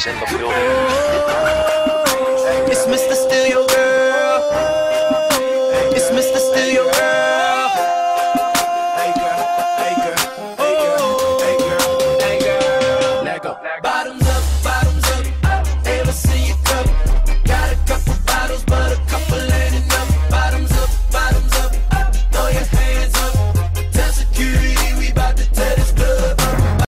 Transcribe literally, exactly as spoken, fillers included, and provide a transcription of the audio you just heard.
is in the building. It's Mister